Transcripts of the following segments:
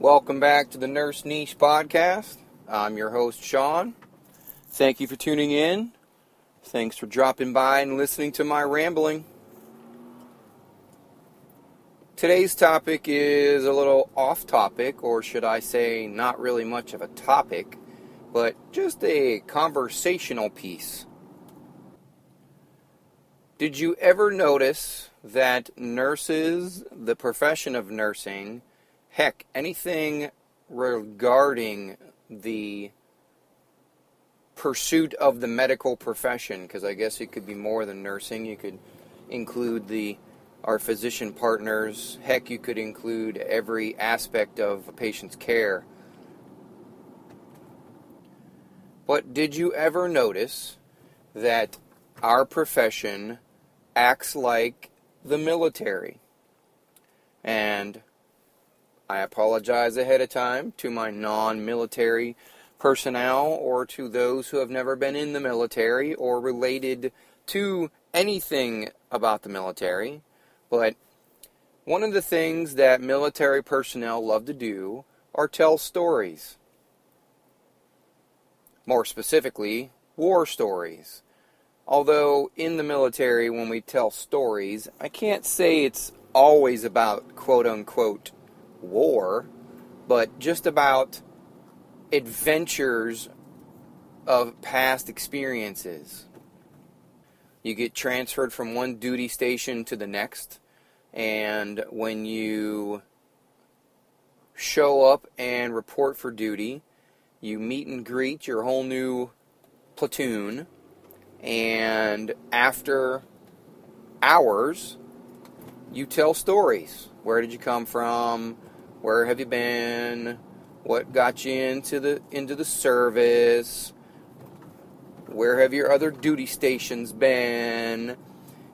Welcome back to the Nurse Niche Podcast. I'm your host, Sean. Thank you for tuning in. Thanks for dropping by and listening to my rambling. Today's topic is a little off topic, or should I say not really much of a topic, but just a conversational piece. Did you ever notice that nurses, the profession of nursing, heck, anything regarding the pursuit of the medical profession, because I guess it could be more than nursing. You could include our physician partners. Heck, you could include every aspect of a patient's care. But did you ever notice that our profession acts like the military? And I apologize ahead of time to my non-military personnel or to those who have never been in the military or related to anything about the military. But one of the things that military personnel love to do are tell stories. More specifically, war stories. Although in the military, when we tell stories, I can't say it's always about quote-unquote war, but just about adventures of past experiences. You get transferred from one duty station to the next, and when you show up and report for duty, you meet and greet your whole new platoon, and after hours, you tell stories. Where did you come from? Where have you been? What got you into the service? Where have your other duty stations been?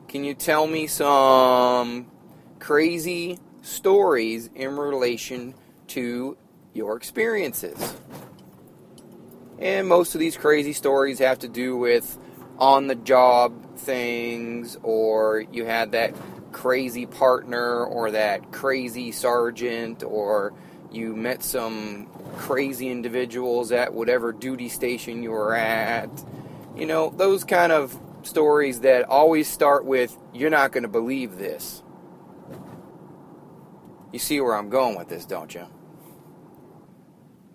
Can you tell me some crazy stories in relation to your experiences? And most of these crazy stories have to do with on-the-job things, or you had that crazy partner, or that crazy sergeant, or you met some crazy individuals at whatever duty station you were at. You know, those kind of stories that always start with, you're not going to believe this. You see where I'm going with this, don't you?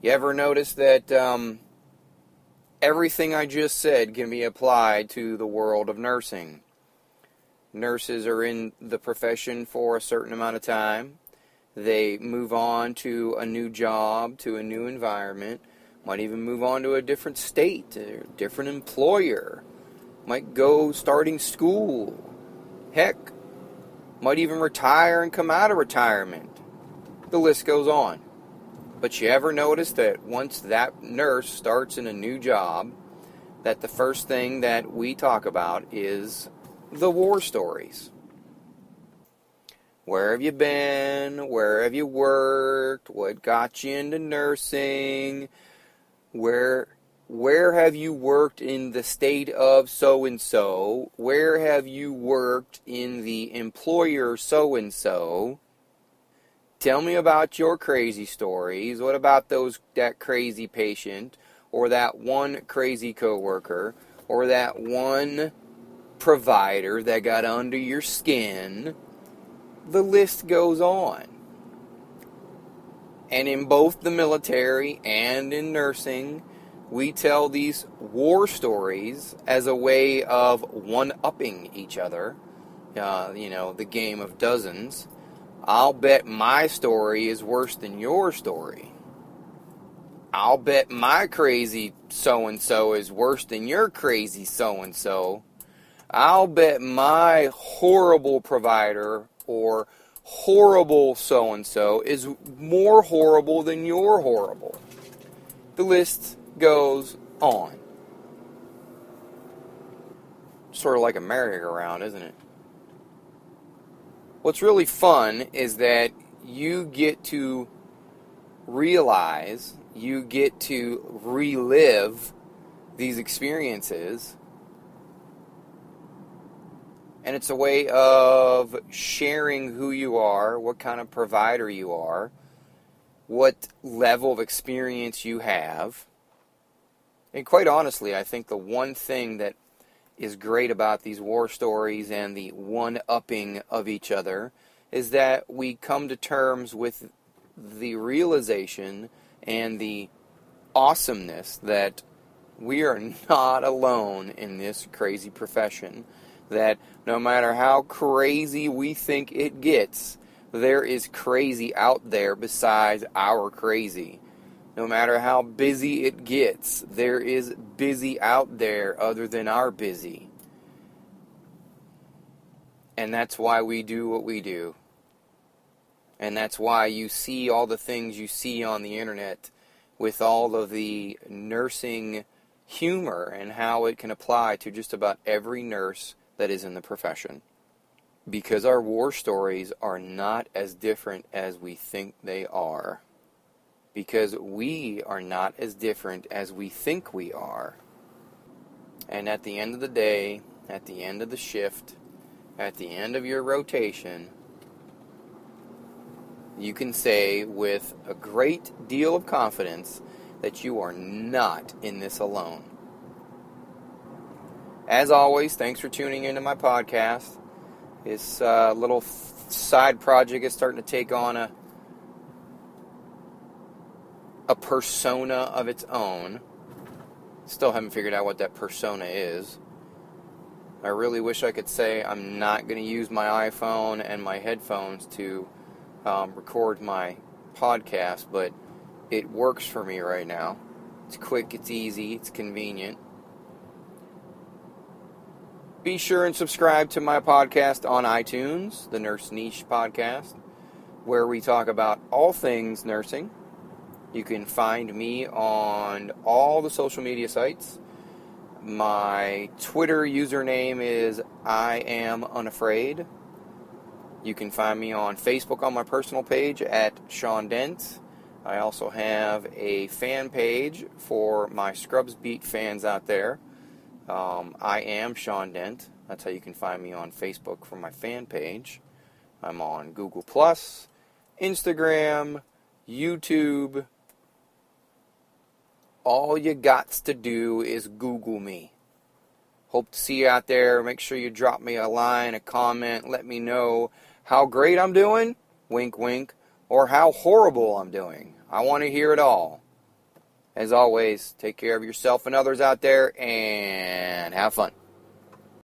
You ever notice that everything I just said can be applied to the world of nursing? Nurses are in the profession for a certain amount of time. They move on to a new job, to a new environment. Might even move on to a different state, a different employer. Might go starting school. Heck, might even retire and come out of retirement. The list goes on. But you ever notice that once that nurse starts in a new job, that the first thing that we talk about is the war stories. Where have you been? Where have you worked? What got you into nursing? Where have you worked in the state of so-and-so? Where have you worked in the employer so-and-so? Tell me about your crazy stories. What about that crazy patient, or that one crazy coworker, or that one provider that got under your skin? The list goes on. And in both the military and in nursing, we tell these war stories as a way of one-upping each other. The game of dozens. I'll bet my story is worse than your story. I'll bet my crazy so-and-so is worse than your crazy so-and-so. I'll bet my horrible provider or horrible so-and-so is more horrible than your horrible. The list goes on. Sort of like a merry-go-round, isn't it? What's really fun is that you get to realize, you get to relive these experiences. And it's a way of sharing who you are, what kind of provider you are, what level of experience you have. And quite honestly, I think the one thing that is great about these war stories and the one-upping of each other is that we come to terms with the realization and the awesomeness that we are not alone in this crazy profession. That no matter how crazy we think it gets, there is crazy out there besides our crazy. No matter how busy it gets, there is busy out there other than our busy. And that's why we do what we do. And that's why you see all the things you see on the internet with all of the nursing humor and how it can apply to just about every nurse that is in the profession. Because our war stories are not as different as we think they are. Because we are not as different as we think we are. And at the end of the day, at the end of the shift, at the end of your rotation, you can say with a great deal of confidence that you are not in this alone. As always, thanks for tuning into my podcast. This little side project is starting to take on a persona of its own. Still haven't figured out what that persona is. I really wish I could say I'm not going to use my iPhone and my headphones to record my podcast, but it works for me right now. It's quick, it's easy, it's convenient. Be sure and subscribe to my podcast on iTunes, the Nurse Niche Podcast, where we talk about all things nursing. You can find me on all the social media sites. My Twitter username is IamUnafraid. You can find me on Facebook on my personal page at Sean Dent. I also have a fan page for my Scrubs Beat fans out there. I am Sean Dent. That's how you can find me on Facebook for my fan page. I'm on Google+, Instagram, YouTube. All you gots to do is Google me. Hope to see you out there. Make sure you drop me a line, a comment. Let me know how great I'm doing, wink, wink, or how horrible I'm doing. I want to hear it all. As always, take care of yourself and others out there, and have fun.